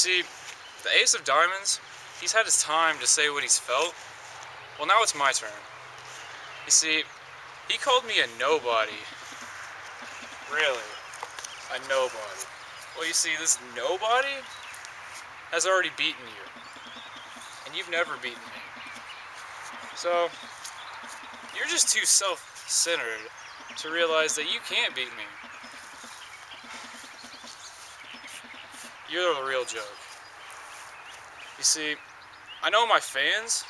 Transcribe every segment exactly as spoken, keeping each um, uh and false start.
See, the Ace of Diamonds, he's had his time to say what he's felt. Well, now it's my turn. You see, he called me a nobody. Really? A nobody. Well, you see, this nobody has already beaten you. And you've never beaten me. So, you're just too self-centered to realize that you can't beat me. You're the real joke. You see, I know my fans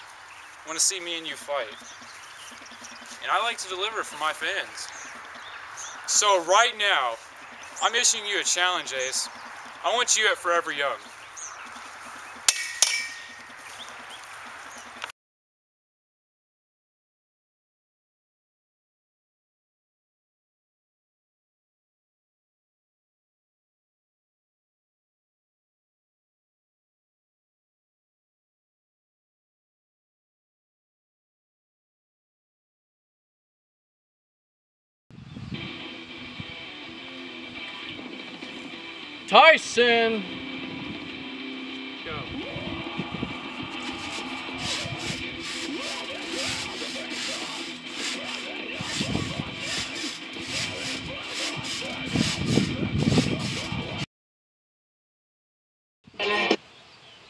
want to see me and you fight. And I like to deliver for my fans. So right now, I'm issuing you a challenge, Ace. I want you at Forever Young. Tyson! Go.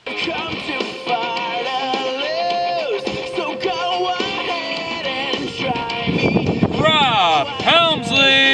Come too far to lose, so go ahead and try me. Rob Helmsley!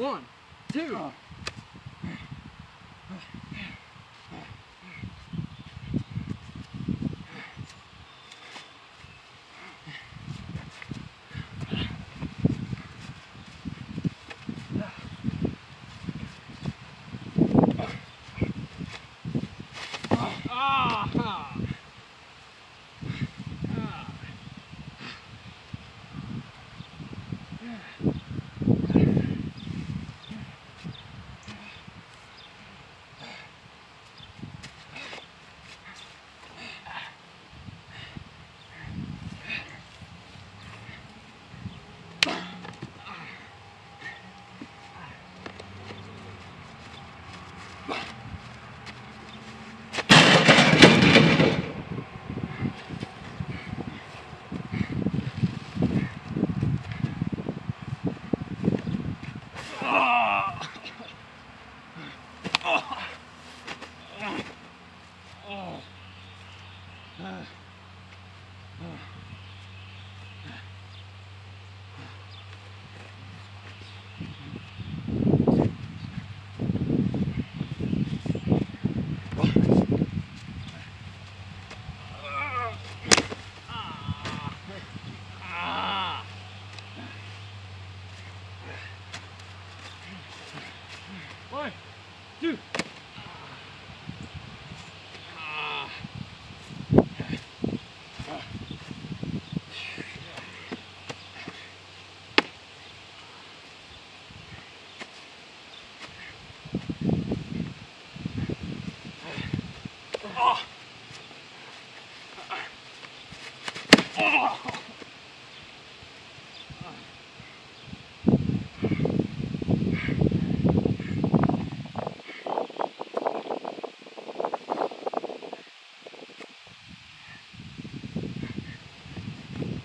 One, two. Oh.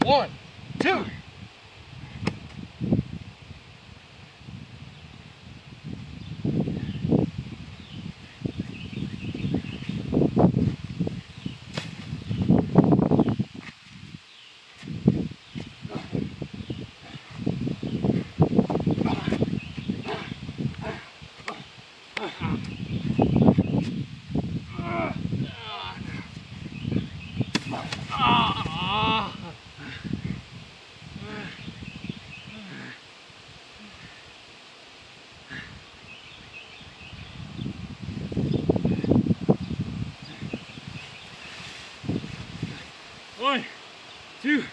One, two. Two.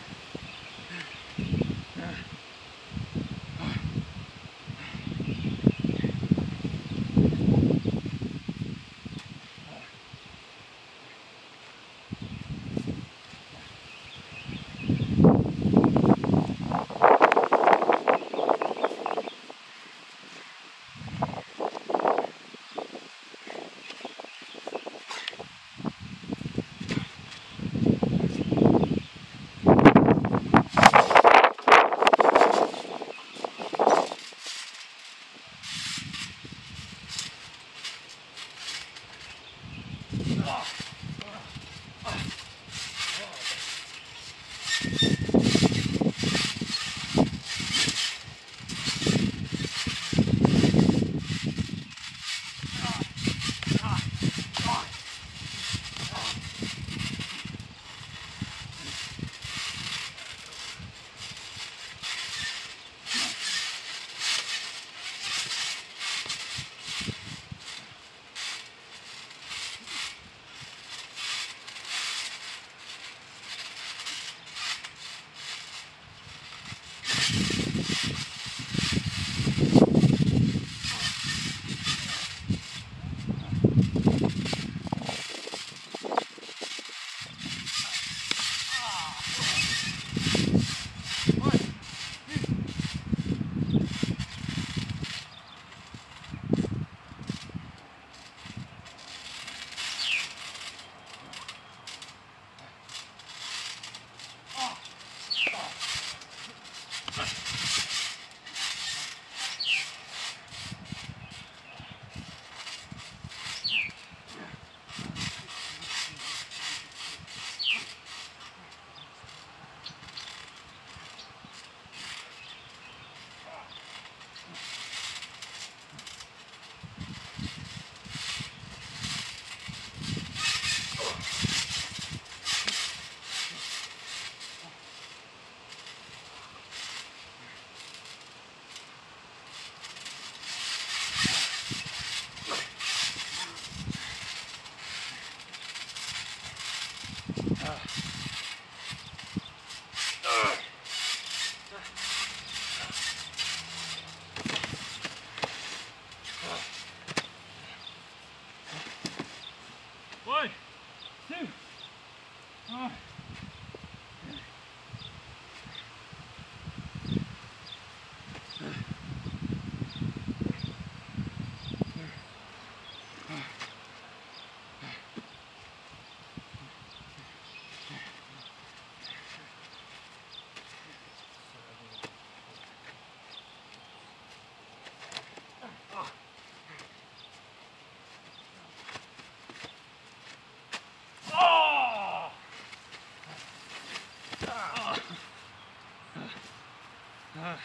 Uh, uh, uh.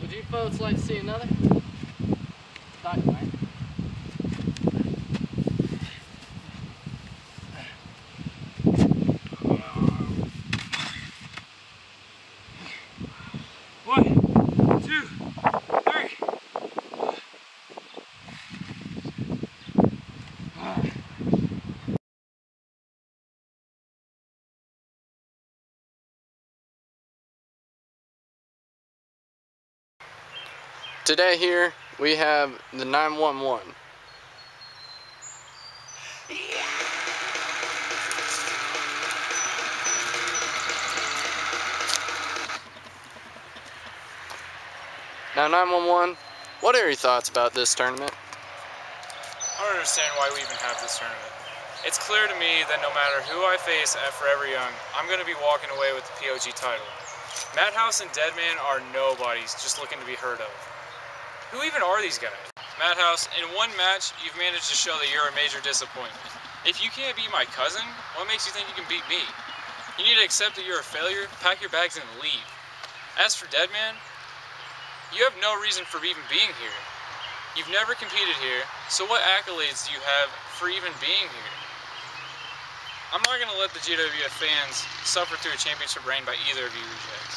Would you folks like to see another? Dynamite. Today here, we have the nine one one. Now nine one one, what are your thoughts about this tournament? I don't understand why we even have this tournament. It's clear to me that no matter who I face at Forever Young, I'm going to be walking away with the P O G title. Madhouse and Deadman are nobodies just looking to be heard of. Who even are these guys? Madhouse, in one match, you've managed to show that you're a major disappointment. If you can't beat my cousin, what makes you think you can beat me? You need to accept that you're a failure, pack your bags, and leave. As for Deadman, you have no reason for even being here. You've never competed here, so what accolades do you have for even being here? I'm not going to let the G W F fans suffer through a championship reign by either of you rejects.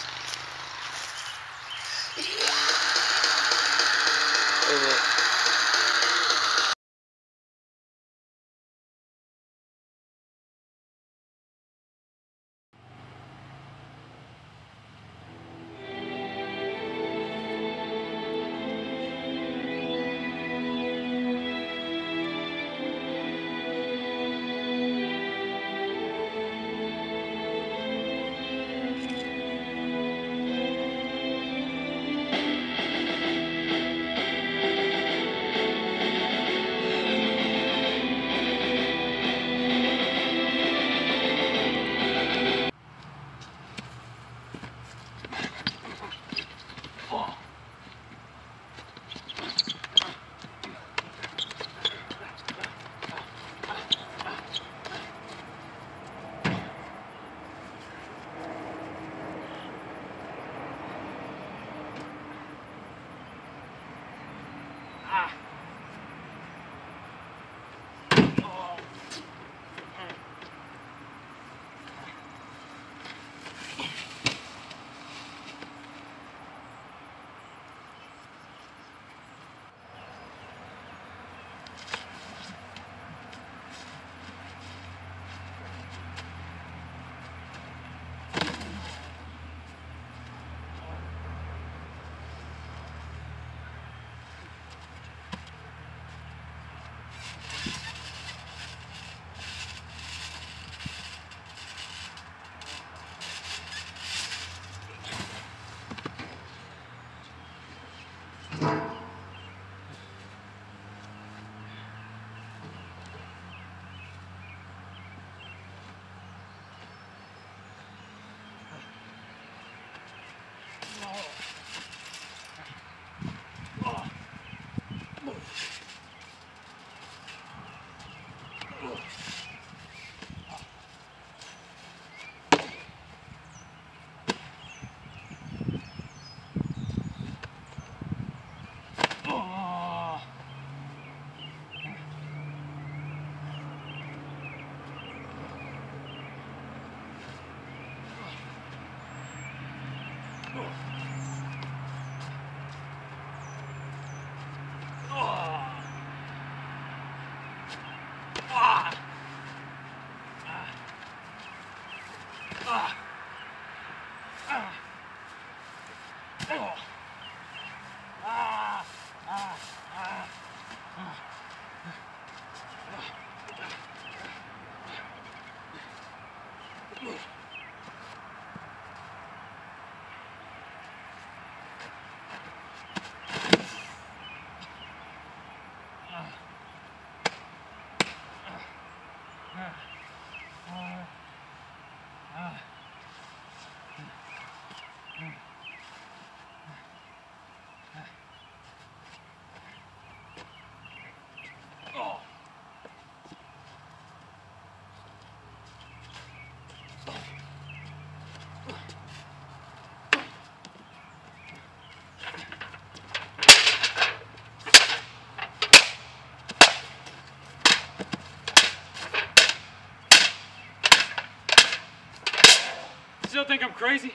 Amen. Still think I'm crazy?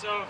So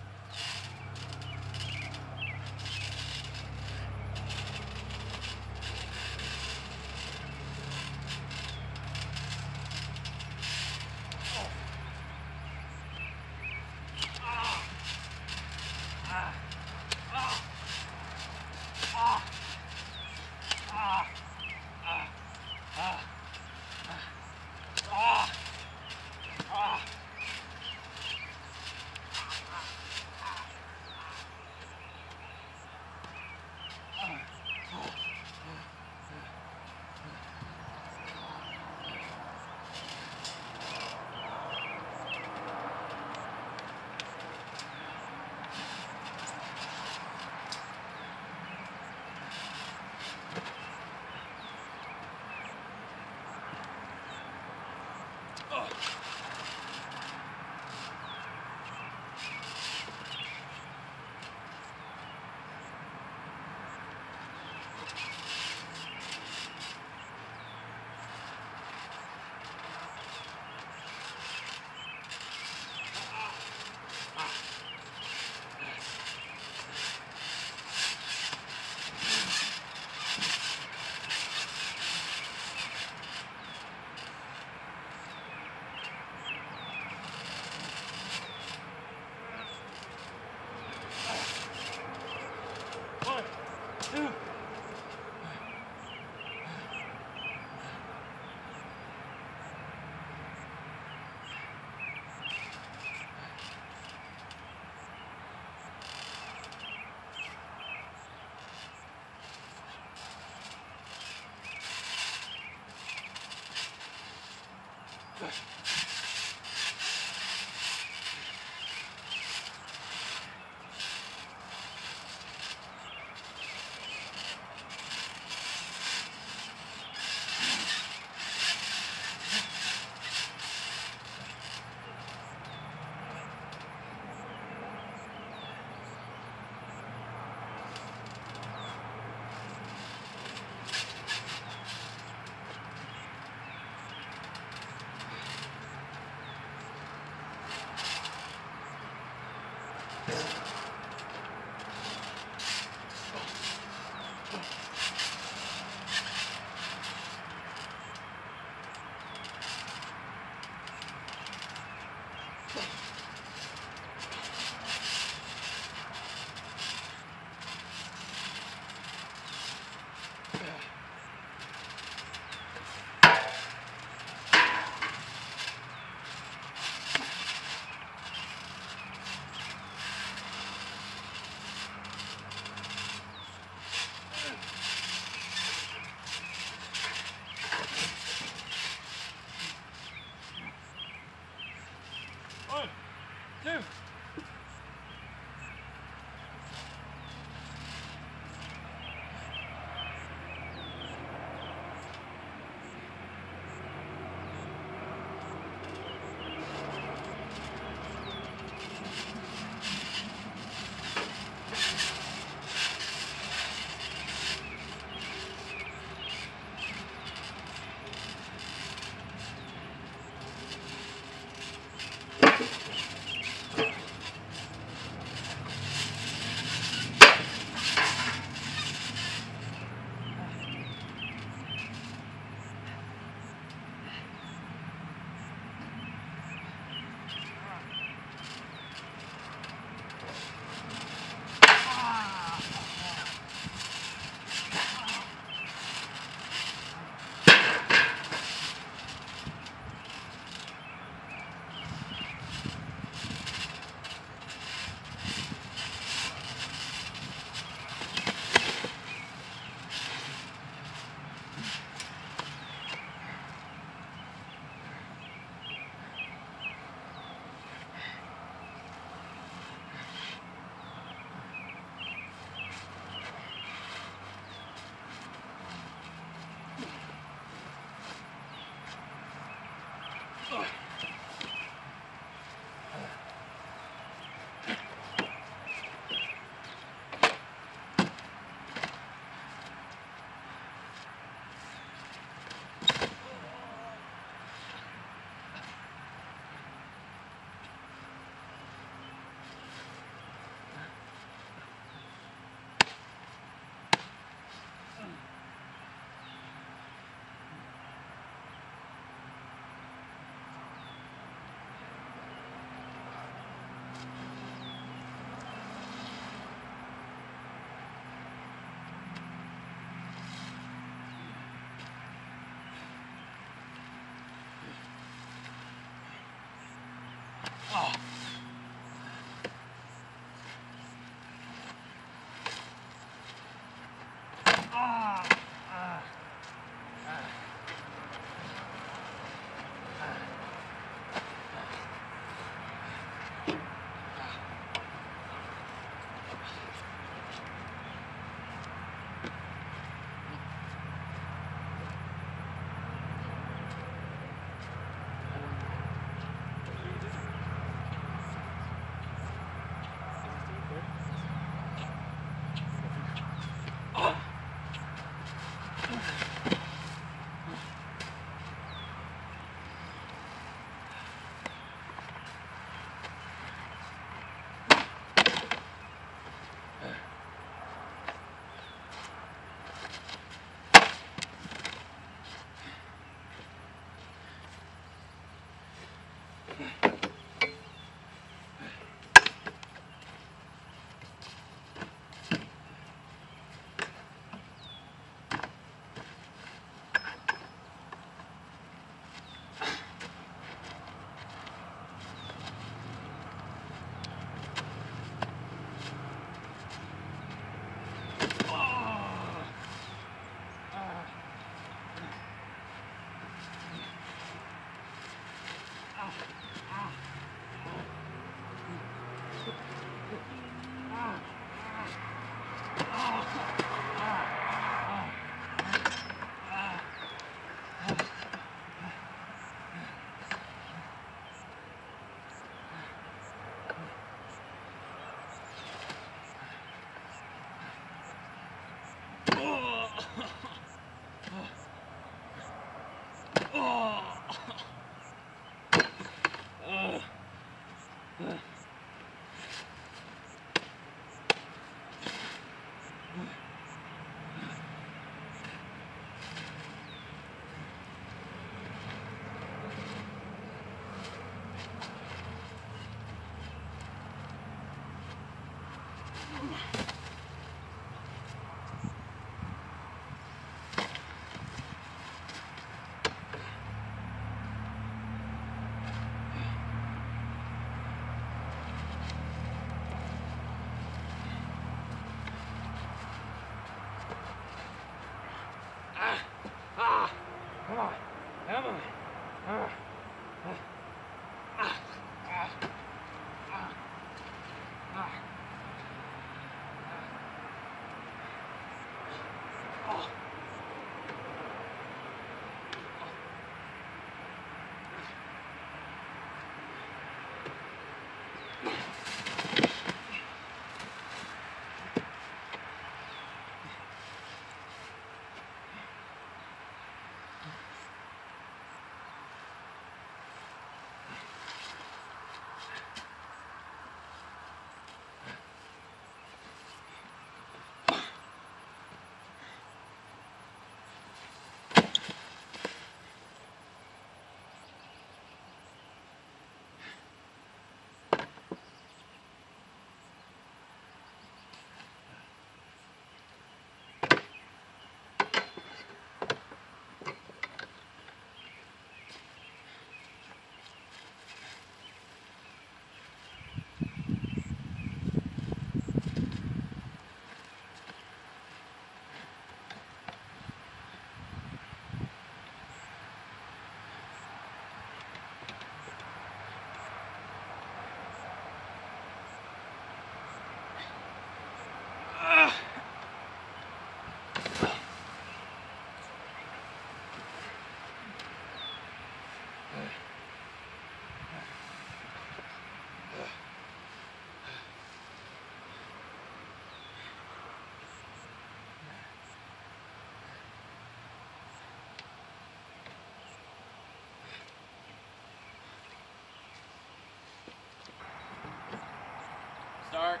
Start.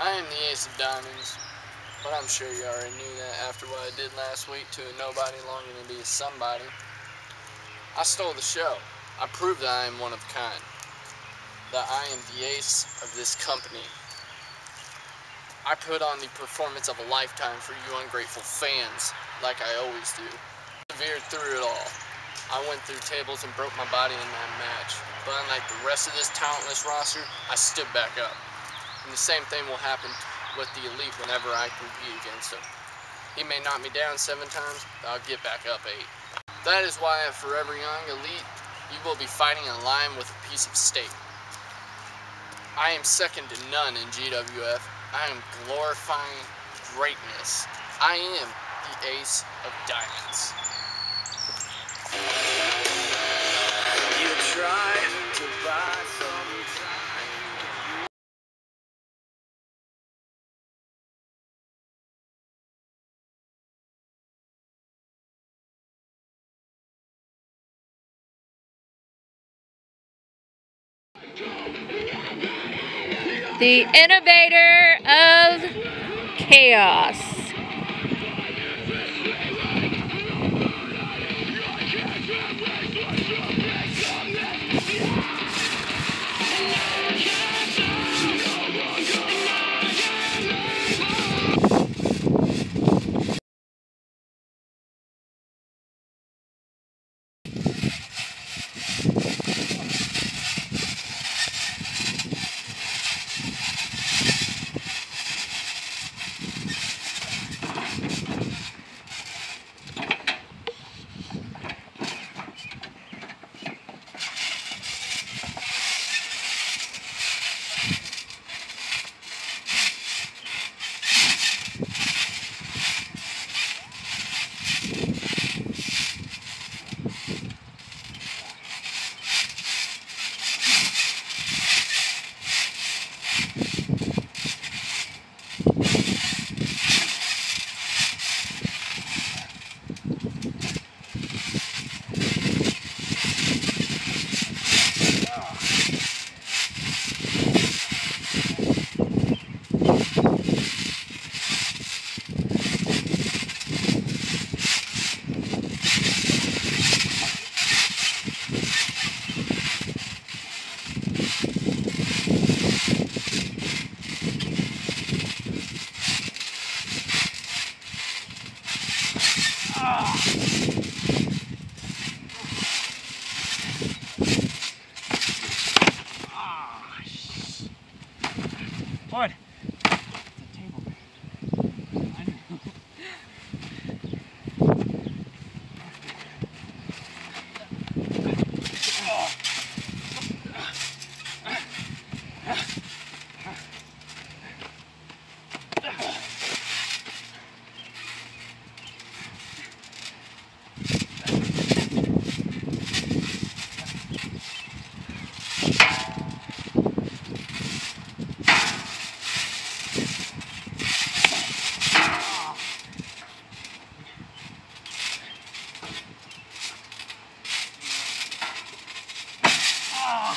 I am the Ace of Diamonds, but I'm sure you already knew that after what I did last week to a nobody longing to be a somebody. I stole the show. I proved that I am one of a kind, that I am the ace of this company. I put on the performance of a lifetime for you ungrateful fans, like I always do. I persevered through it all. I went through tables and broke my body in that match, but unlike the rest of this talentless roster, I stood back up. And the same thing will happen with the elite whenever I compete against him. He may knock me down seven times, but I'll get back up eight. That is why at Forever Young Elite, you will be fighting a lion with a piece of steak. I am second to none in G W F. I am glorifying greatness. I am the Ace of Diamonds. You try to buy some time. The innovator of chaos.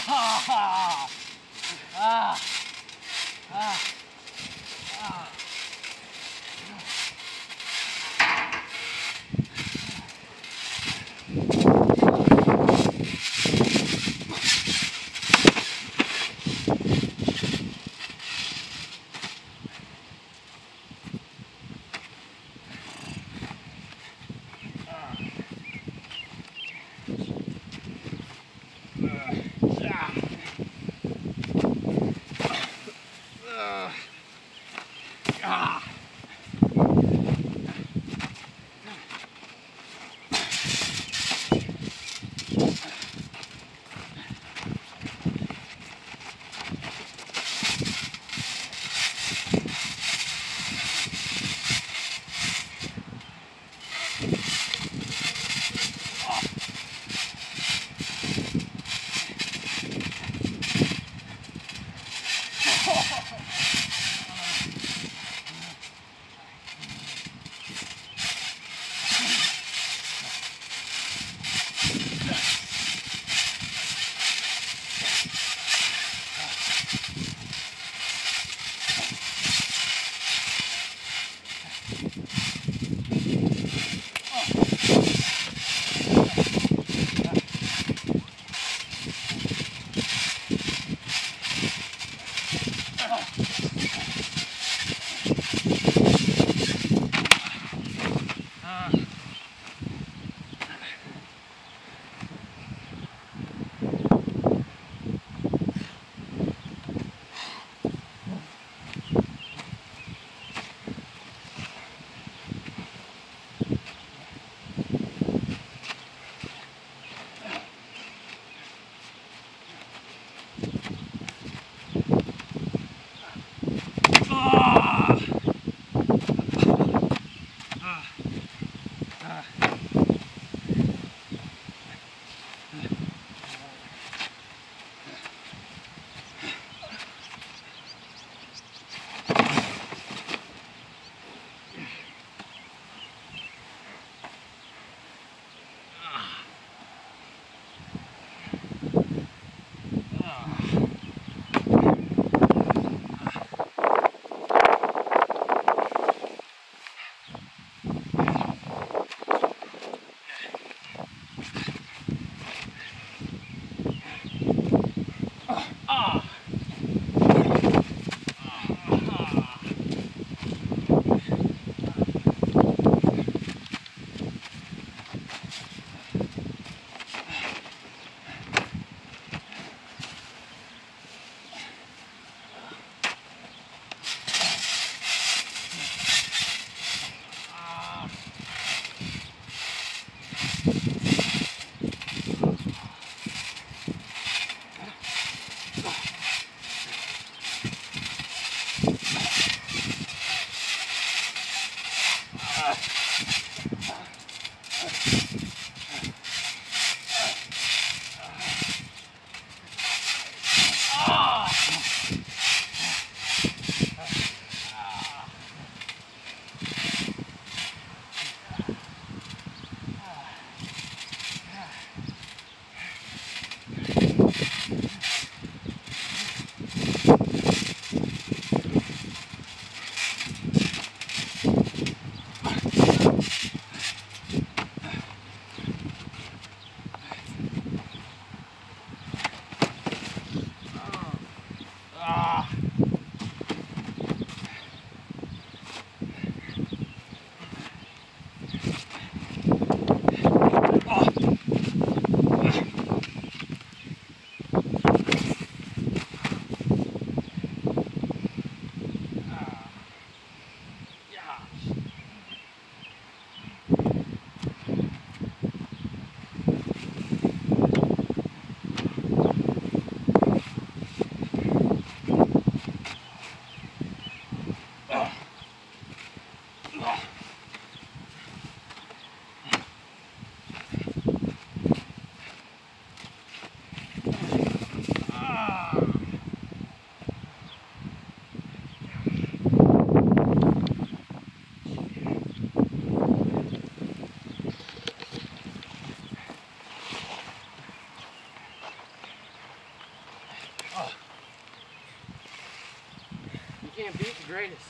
Ah, ah, ah, ah. can't beat the greatest.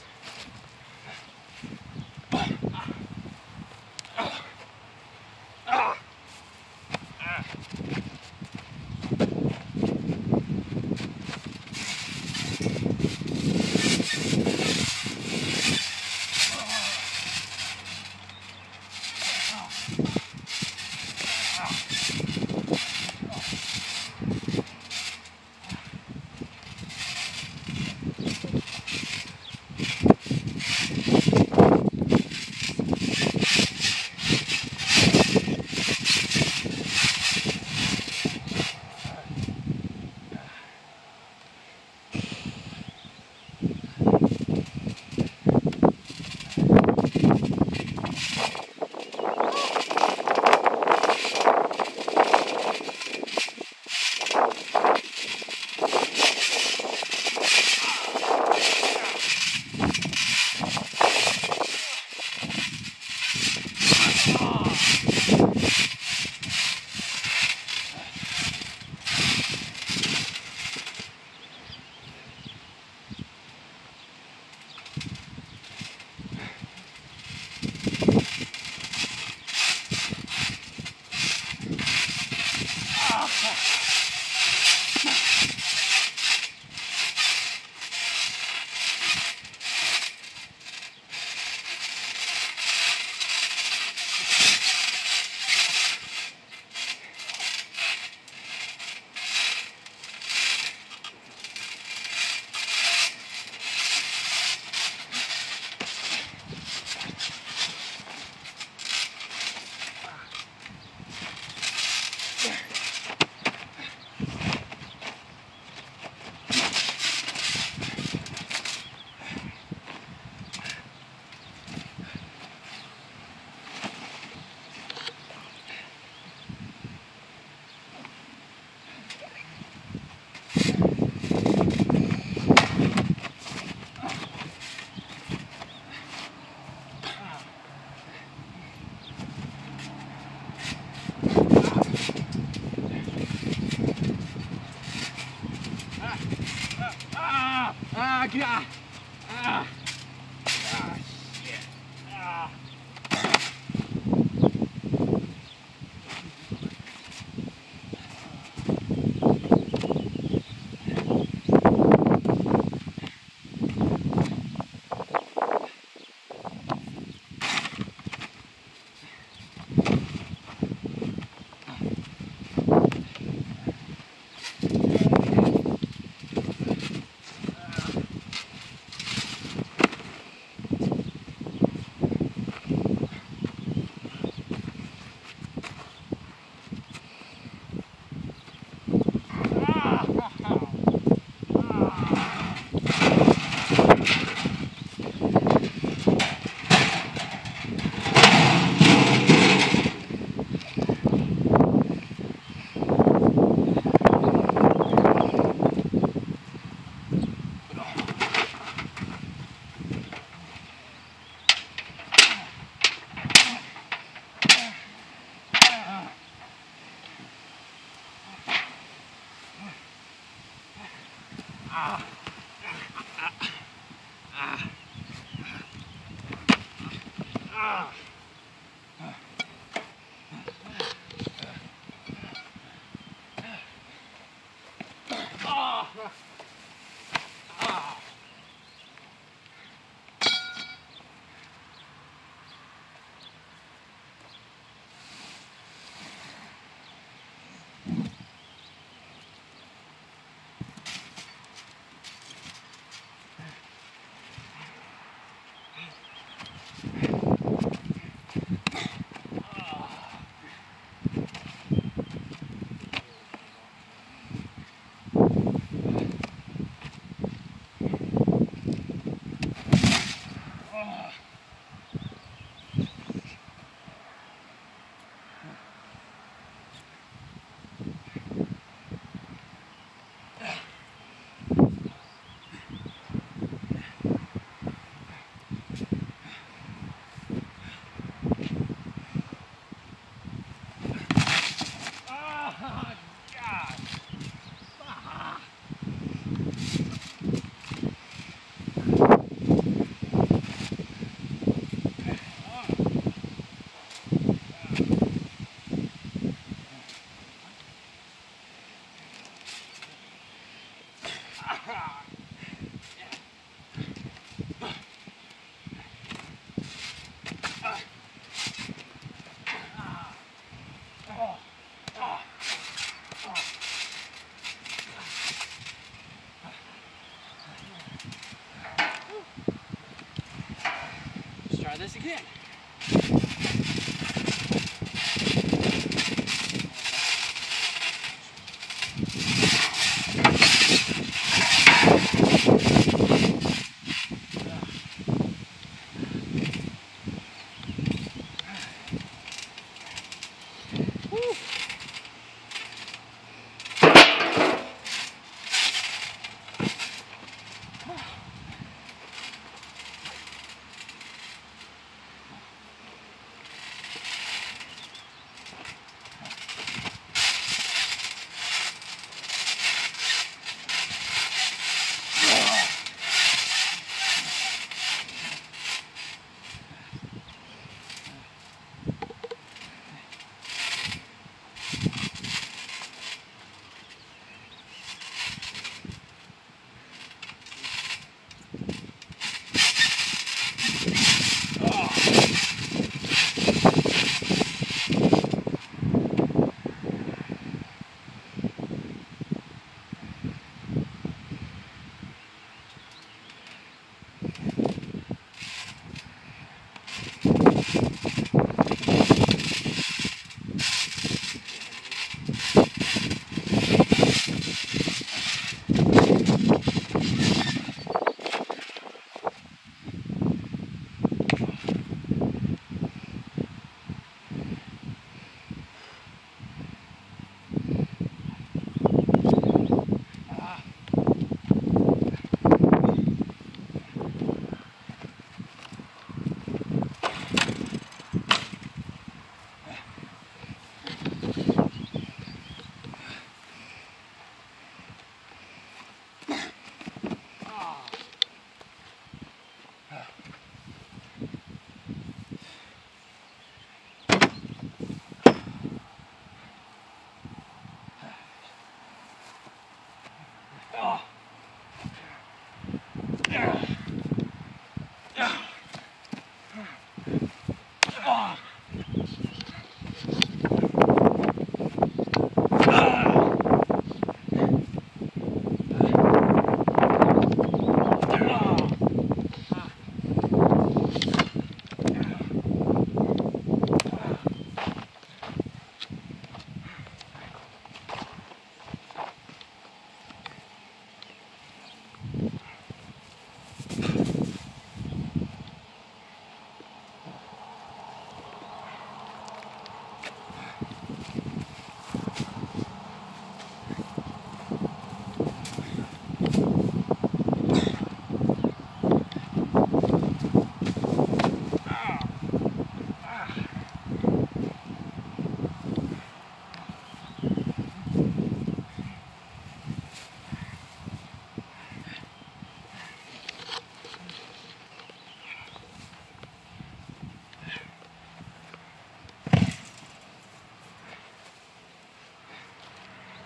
Yeah. Ah. Ah, shit. Ah. Let's try this again.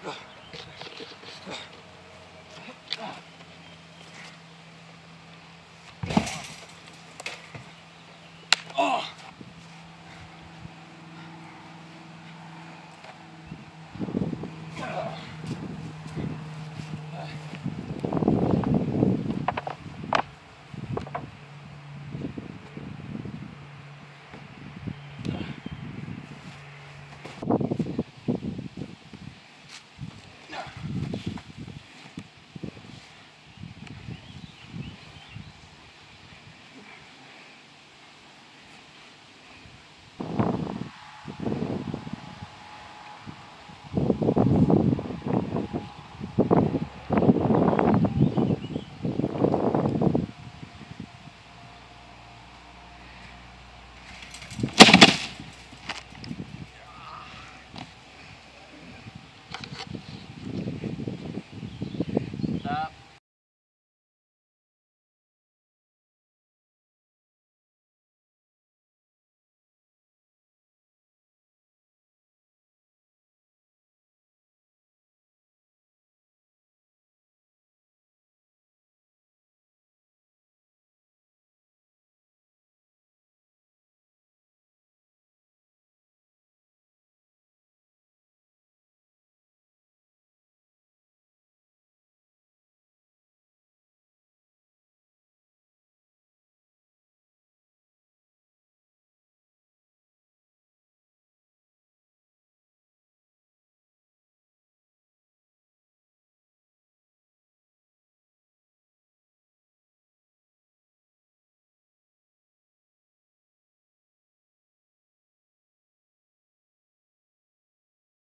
Ugh.